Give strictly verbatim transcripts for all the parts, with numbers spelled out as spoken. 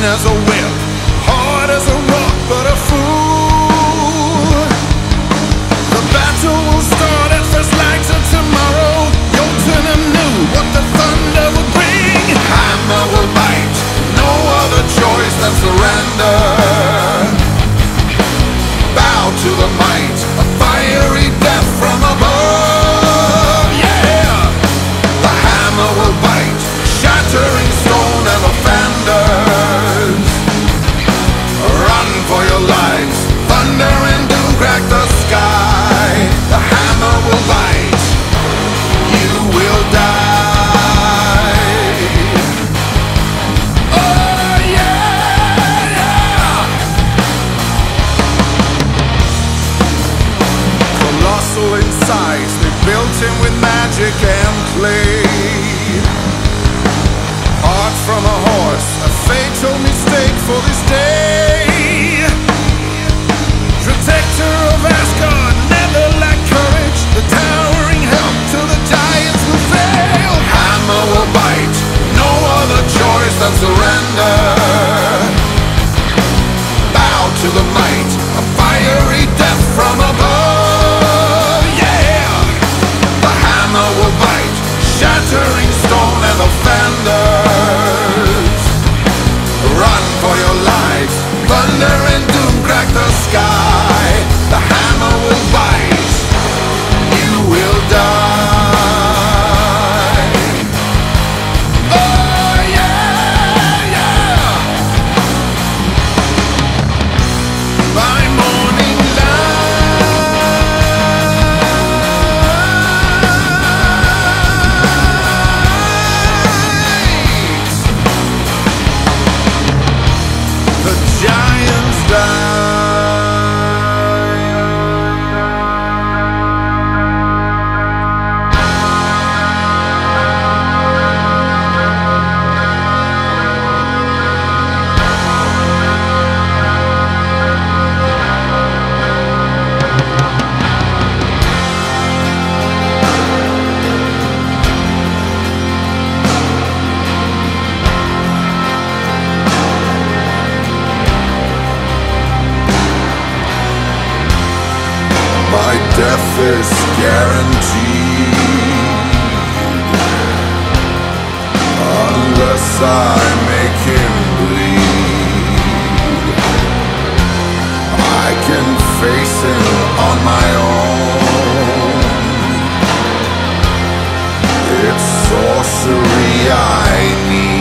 As a whip, hard as a rock, but a fool. The battle will start at first light of tomorrow. Jotun knew what the thunder would bring. Hammer will bite, no other choice than surrender. Bow to the might, a fiery death from above. Yeah! The hammer will bite, shattering stone and offender. For your lives, thunder and doom crack the sky. The hammer will bite, you will die. Oh yeah, yeah. Colossal in size, they built him with magic and clay. Hard from a horse, a fatal mistake for this day. Protector of Asgard, never lack courage. The towering help to the giants will fail. Hammer will bite, no other choice than surrender. Bow to the might, a fiery death from above. Yeah! The hammer will bite, shattering stone and offenders. Run for your lives, thunder and doom crack the sky. My death is guaranteed, unless I make him bleed. I can face him on my own. It's sorcery I need.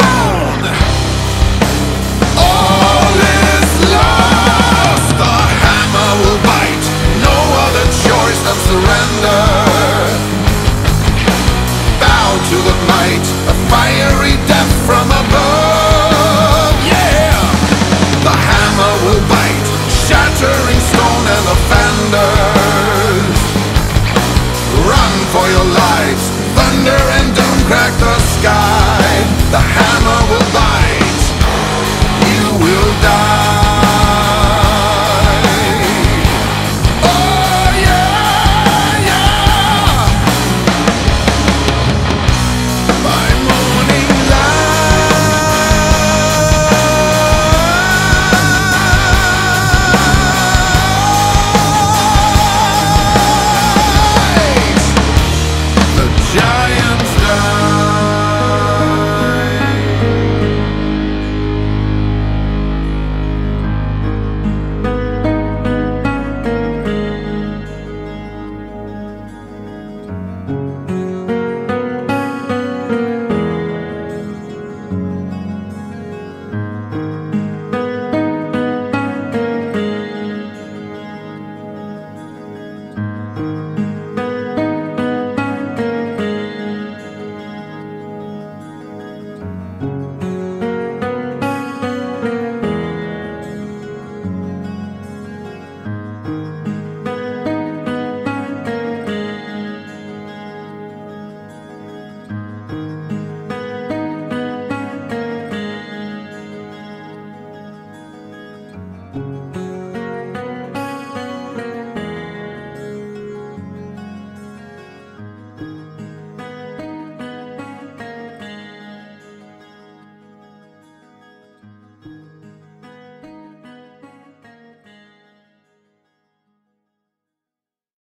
No!